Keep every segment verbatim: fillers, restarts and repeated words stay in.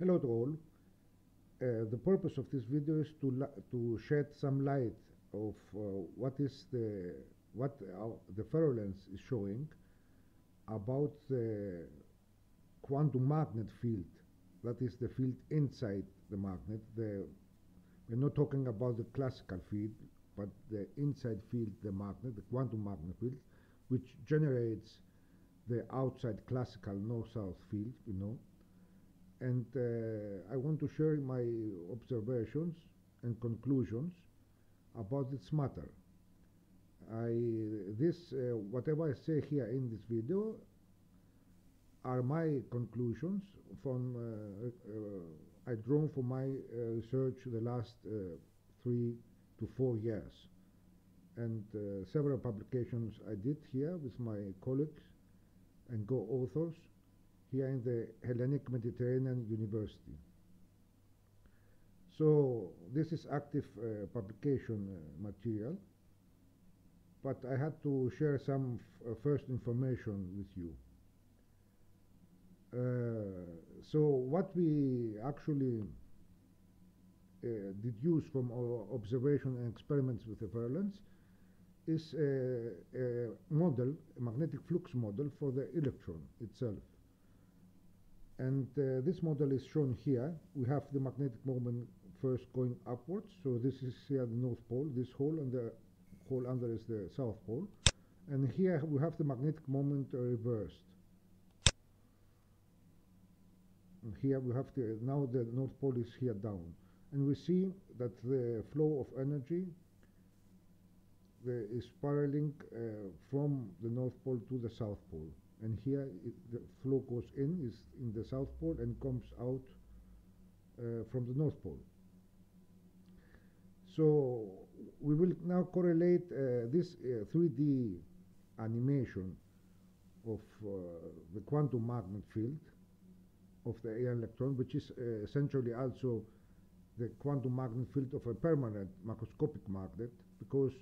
Hello to all. Uh, the purpose of this video is to to shed some light of uh, what is the what uh, the Ferrolens is showing about the quantum magnet field. That is the field inside the magnet. The, we're not talking about the classical field, but the inside field, the magnet, the quantum magnet field, which generates the outside classical north-south field, you know. And uh, I want to share my observations and conclusions about its matter. I this uh, whatever I say here in this video are my conclusions from uh, uh, I drawn from my uh, research the last uh, three to four years, and uh, several publications I did here with my colleagues and co-authors here in the Hellenic Mediterranean University. So this is active uh, publication uh, material, but I had to share some f uh, first information with you. Uh, so what we actually uh, deduce from our observation and experiments with the Ferrolens is a, a model, a magnetic flux model for the electron itself. And uh, this model is shown here. We have the magnetic moment first going upwards. So this is here the North Pole, this hole, and the hole under is the South Pole. And here we have the magnetic moment uh, reversed. And here we have the, now the North Pole is here down. And we see that the flow of energy the, is spiraling uh, from the North Pole to the South Pole. And here it, the flow goes in, is in the South Pole, and comes out uh, from the North Pole. So we will now correlate uh, this uh, three D animation of uh, the quantum magnet field of the electron, which is uh, essentially also the quantum magnet field of a permanent macroscopic magnet, because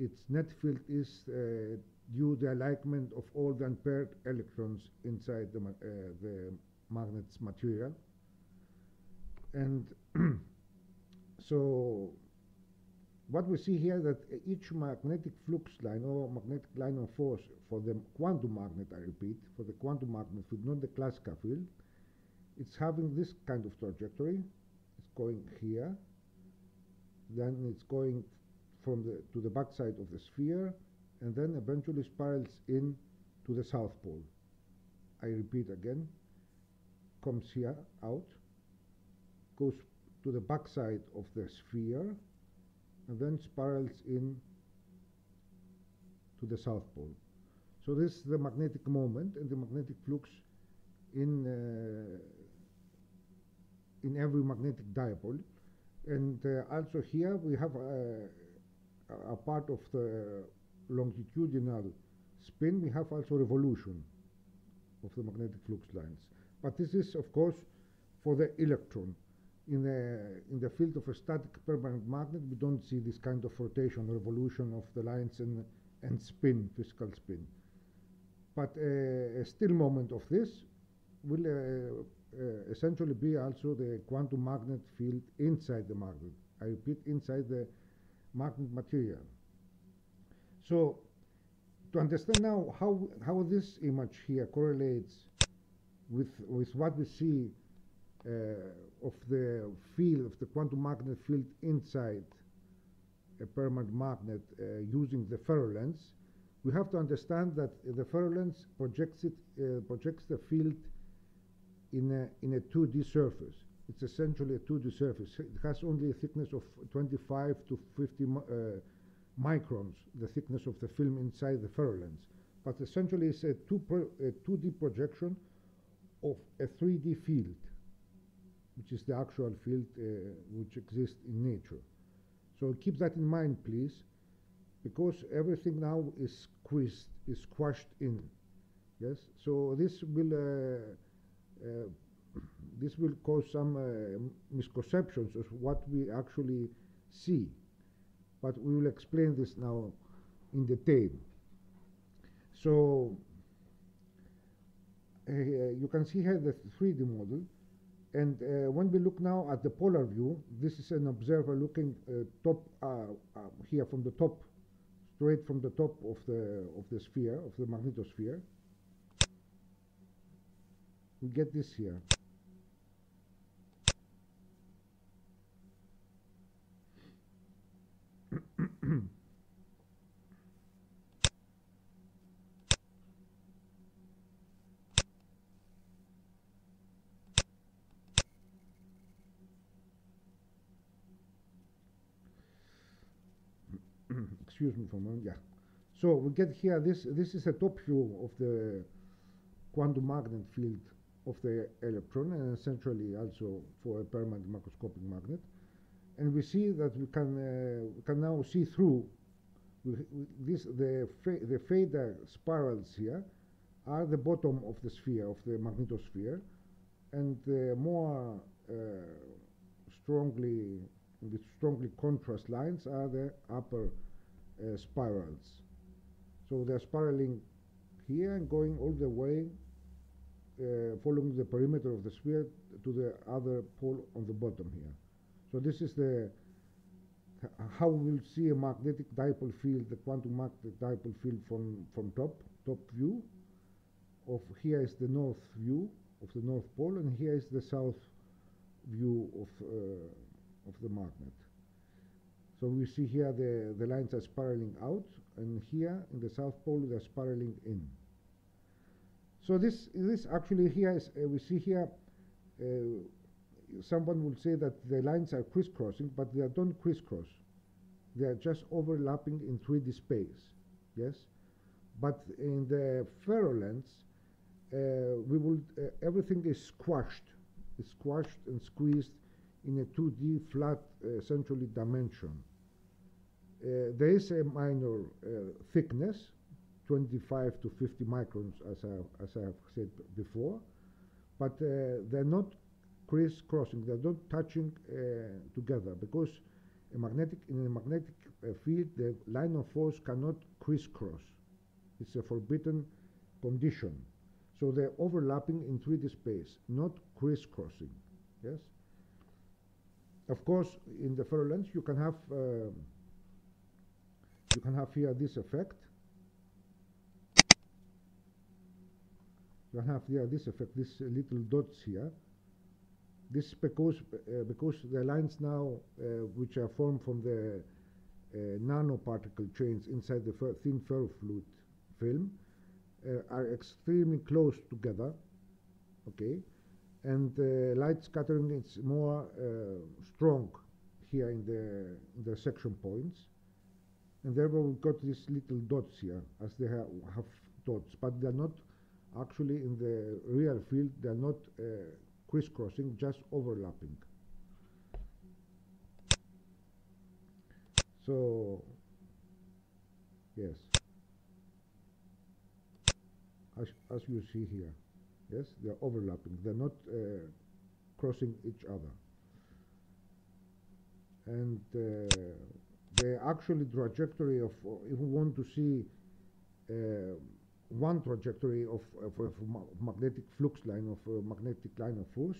its net field is uh, due to the alignment of all the unpaired electrons inside the, ma uh, the magnet's material. And so what we see here that each magnetic flux line or magnetic line of force for the quantum magnet, I repeat, for the quantum magnet field, not the classical field, it's having this kind of trajectory. It's going here, then it's going from the to the backside of the sphere, and then eventually spirals in to the South Pole. I repeat again, comes here, out, goes to the backside of the sphere, and then spirals in to the South Pole. So this is the magnetic moment and the magnetic flux in, uh, in every magnetic dipole. And uh, also here we have uh, a part of the longitudinal spin, we have also revolution of the magnetic flux lines. But this is, of course, for the electron. In the, in the field of a static permanent magnet, we don't see this kind of rotation, revolution of the lines and, and spin, physical spin. But uh, a still moment of this will uh, uh, essentially be also the quantum magnet field inside the magnet. I repeat, inside the magnet material. So, to understand now how, how this image here correlates with, with what we see uh, of the field, of the quantum magnet field inside a permanent magnet uh, using the ferrolens, we have to understand that the ferrolens projects, it, uh, projects the field in a, in a two D surface. It's essentially a two D surface. It has only a thickness of twenty-five to fifty uh, microns, the thickness of the film inside the ferrolens, but essentially it's a, two pro a two D projection of a three D field, which is the actual field uh, which exists in nature. So keep that in mind, please, because everything now is squeezed, is squashed in. Yes, so this will uh, uh, this will cause some uh, misconceptions of what we actually see. But we will explain this now in detail. So uh, you can see here the three D model, And uh, when we look now at the polar view, this is an observer looking uh, top uh, uh, here from the top, straight from the top of the of the sphere, of the magnetosphere. We get this here. Excuse me for a moment, yeah. So we get here, this this is a top view of the quantum magnet field of the electron, and essentially also for a permanent macroscopic magnet. And we see that we can uh, we can now see through we, we this the the theta spirals here are the bottom of the sphere, of the magnetosphere, and the more uh, strongly with strongly contrast lines are the upper uh, spirals. So they're spiraling here and going all the way, uh, following the perimeter of the sphere to the other pole on the bottom here. So this is the how we'll see a magnetic dipole field, the quantum magnetic dipole field from from top top view. Of here is the north view of the north pole, and here is the south view of uh, of the magnet. So we see here the, the lines are spiraling out, and here in the south pole they are spiraling in. So this this actually here is, uh, we see here, uh, someone will say that the lines are crisscrossing, but they don't crisscross. They are just overlapping in three D space, yes? But in the ferrolens, uh, we will, uh, everything is squashed, is squashed and squeezed in a two D flat, uh, essentially dimension. Uh, there is a minor uh, thickness, twenty-five to fifty microns, as I as I have said before, but uh, they're not crisscrossing; they're not touching uh, together, because a magnetic in a magnetic uh, field, the line of force cannot crisscross. It's a forbidden condition, so they're overlapping in three D space, not crisscrossing. Yes. Of course, in the ferrolens you can have uh, you can have here this effect. You can have here this effect, these uh, little dots here. This is because uh, because the lines now uh, which are formed from the uh, nanoparticle chains inside the fer thin ferrofluid film uh, are extremely close together. Okay. And uh, light scattering is more uh, strong here in the, in the section points, and therefore we've got these little dots here, as they ha have dots, but they're not actually in the real field. They're not uh, crisscrossing, just overlapping. So, yes, as, as you see here. Yes, they are overlapping. They're not uh, crossing each other, and uh, the actually trajectory of uh, if we want to see uh, one trajectory of, of, of ma magnetic flux line of uh, magnetic line of force,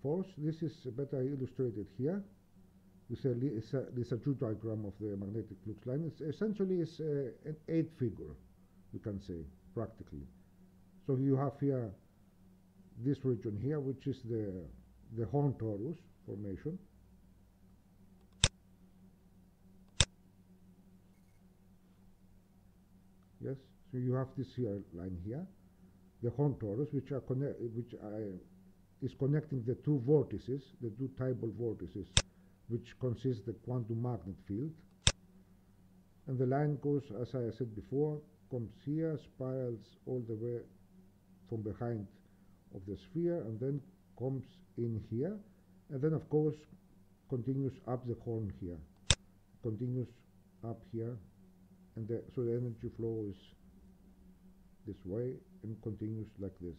force. This is better illustrated here. It's a it's a, it's a true diagram of the magnetic flux line. It's essentially it's uh, an eight figure, you can say practically. So you have here. This region here, which is the the horn torus formation, yes. So you have this here line here, the horn torus, which are connect, which are, is connecting the two vortices, the two dipole vortices, which consist the quantum magnet field, and the line goes, as I said before, comes here, spirals all the way from behind of the sphere, and then comes in here, and then of course continues up the horn here, continues up here, and the, so the energy flow is this way and continues like this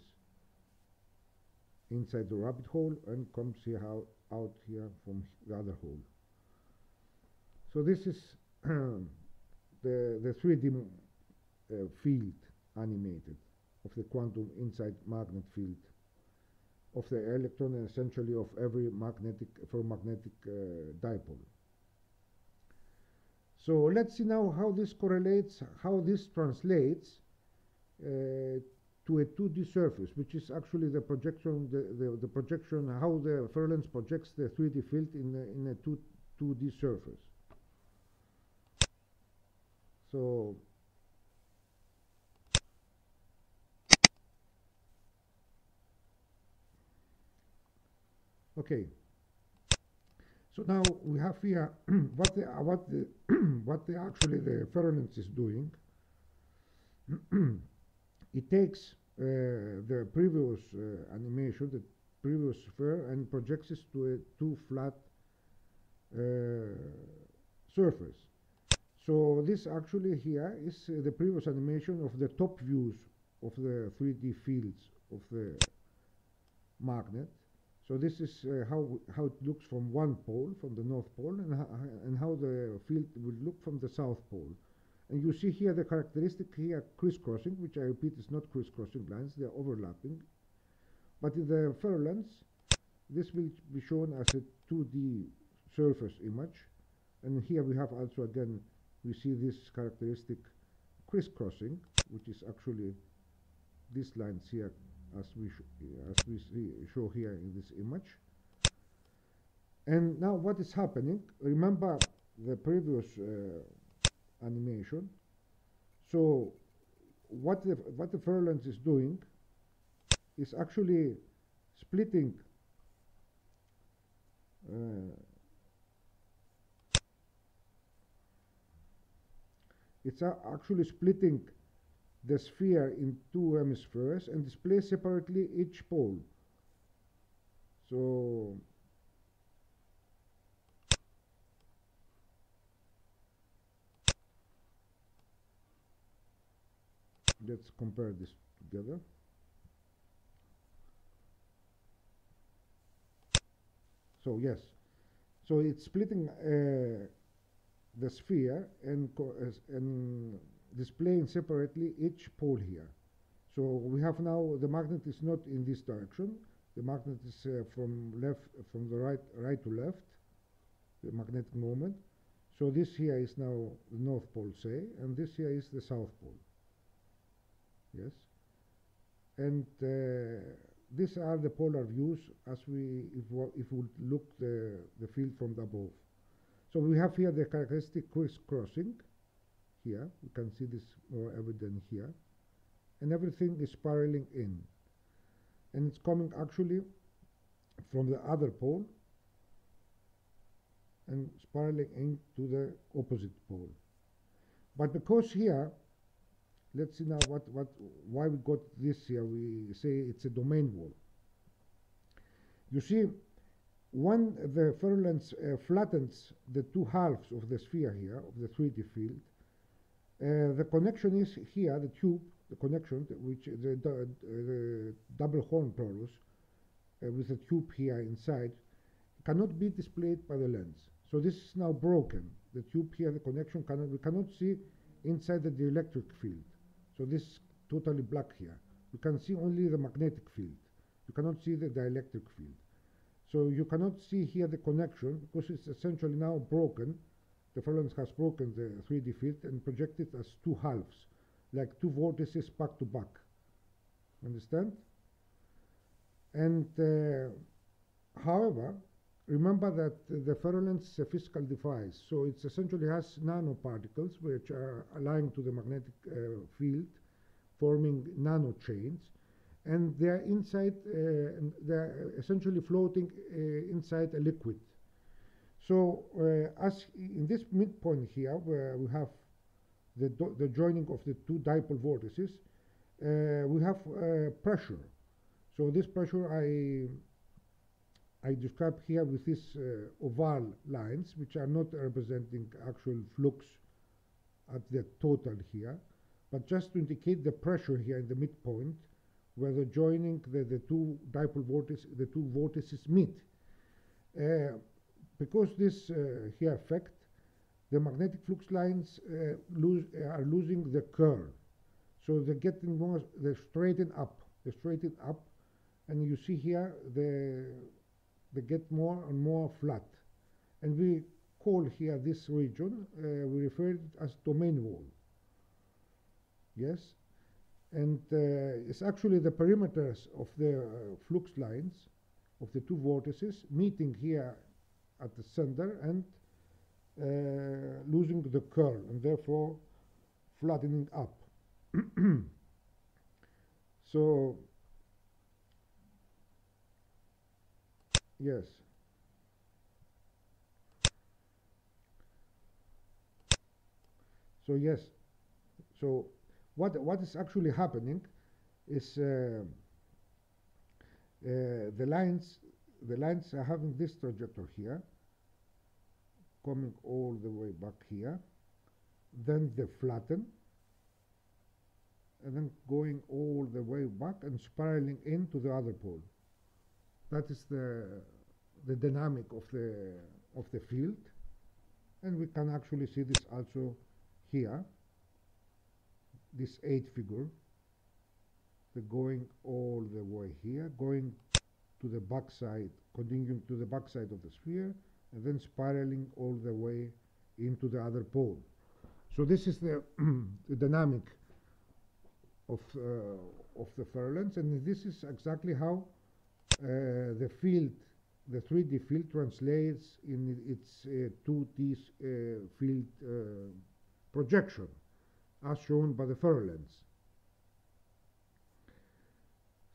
inside the rabbit hole, and comes here out, out here from the other hole. So this is the the three D uh, field animated of the quantum inside magnet field. of the electron and essentially of every magnetic ferromagnetic uh, dipole. So let's see now how this correlates, how this translates uh, to a two D surface, which is actually the projection, the, the, the projection, how the Ferrolens projects the three D field in a, in a two, 2D surface. So okay, so now we have here what the, what the what the actually the Ferrolens is doing. It takes uh, the previous uh, animation, the previous sphere, and projects it to a two flat uh, surface. So this actually here is uh, the previous animation of the top views of the three D fields of the magnet. So this is uh, how how it looks from one pole, from the north pole, and and how the field will look from the south pole. And you see here the characteristic here crisscrossing, which I repeat is not crisscrossing lines; they are overlapping. But in the Ferrolens, this will be shown as a two D surface image, and here we have also again we see this characteristic crisscrossing, which is actually these lines here, as we sh as we see, show here in this image. And now what is happening? Remember the previous uh, animation. So what the what the Ferrolens is doing is actually splitting uh, it's uh, actually splitting the sphere in two hemispheres and display separately each pole. So let's compare this together. So yes, so it's splitting uh, the sphere and co and displaying separately each pole here. So we have now the magnet is not in this direction. The magnet is uh, from left, from the right, right to left, the magnetic moment. So this here is now the north pole, say, and this here is the south pole. Yes, and uh, these are the polar views as we if if we look the the field from above. So we have here the characteristic crisscrossing. Here we can see this more evident here, and everything is spiraling in, and it's coming actually from the other pole and spiraling into the opposite pole. But because here, let's see now what what why we got this here. We say it's a domain wall. You see, when the Ferrolens uh, flattens the two halves of the sphere here of the three D field. Uh, the connection is here, the tube, the connection, which the, the, the double horn torus uh, with the tube here inside cannot be displayed by the lens. So this is now broken. The tube here, the connection cannot, we cannot see inside the dielectric field. So this is totally black here. You can see only the magnetic field. You cannot see the dielectric field. So you cannot see here the connection because it's essentially now broken. The Ferrolens has broken the three D field and projected as two halves, like two vortices back to back. Understand? And uh, however, remember that uh, the Ferrolens is a physical device, so it essentially has nanoparticles which are aligning to the magnetic uh, field, forming nano chains, and they are inside, uh, and they are essentially floating uh, inside a liquid. So, uh, as in this midpoint here, where we have the, do the joining of the two dipole vortices, uh, we have uh, pressure. So this pressure I, I describe here with these uh, oval lines, which are not representing actual flux at the total here, but just to indicate the pressure here in the midpoint, where the joining the, the two dipole vortices, the two vortices meet. Uh, Because this uh, here effect, the magnetic flux lines uh, lose, are losing the curl, so they're getting more, they're straightened up, they're straightened up, and you see here the they get more and more flat, and we call here this region, uh, we refer it as domain wall. Yes, and uh, it's actually the perimeters of the uh, flux lines of the two vortices meeting here at the center and uh, losing the curl and therefore flattening up. So yes, so yes, so what what is actually happening is uh, uh, the lines the lines are having this trajectory here, coming all the way back here, then they flatten, and then going all the way back and spiraling into the other pole. That is the the dynamic of the of the field, and we can actually see this also here. This eight figure, they're going all the way here, going to the back side, continuing to the back side of the sphere, and then spiraling all the way into the other pole. So this is the, the dynamic of uh, of the ferrulence, and this is exactly how uh, the field, the three D field, translates in its uh, two D uh, field uh, projection, as shown by the ferrulence.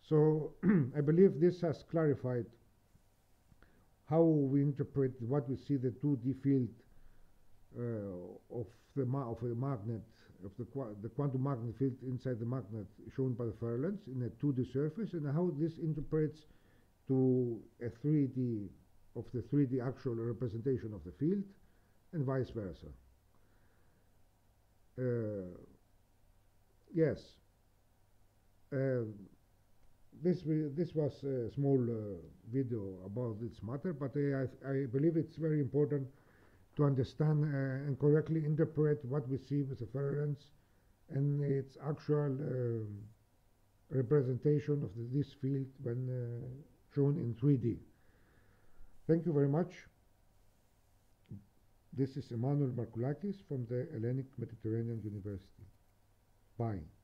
So I believe this has clarified how we interpret what we see the two D field uh, of the ma of a magnet, of the, qua the quantum magnet field inside the magnet shown by the ferrulence in a two D surface, and how this interprets to a three D of the three D actual representation of the field, and vice versa. Uh, yes, uh, this this was a small uh, video about this matter, but I, I, I believe it's very important to understand uh, and correctly interpret what we see with the ferrulence and its actual um, representation of the, this field when uh, shown in three D. Thank you very much. This is Emmanuel Markoulakis from the Hellenic Mediterranean University. Bye.